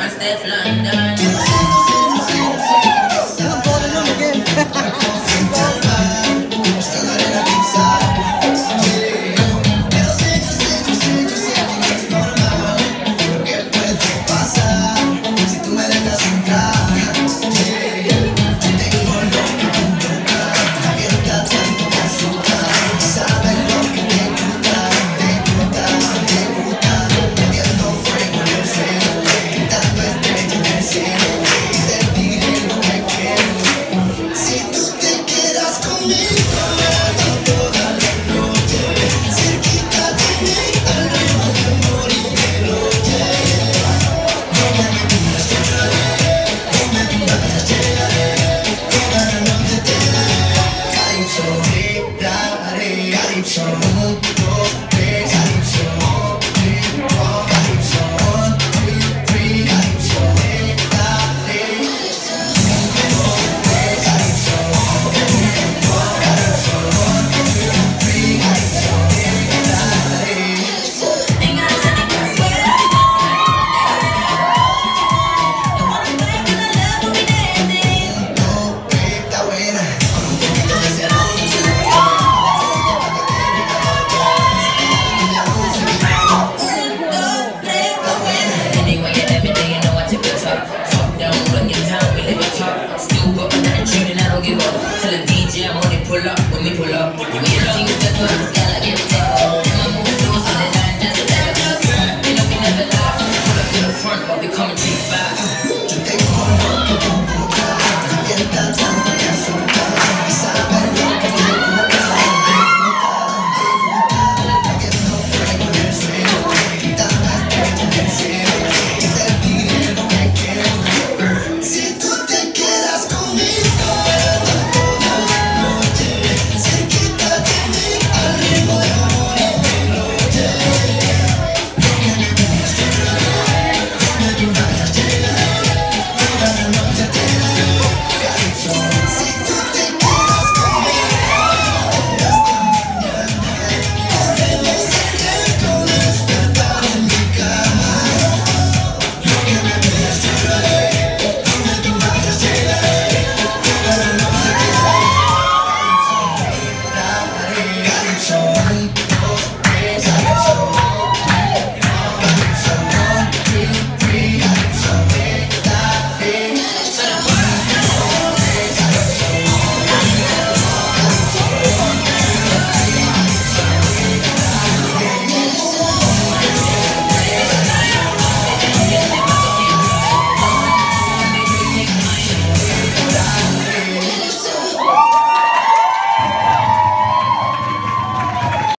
and Steph London.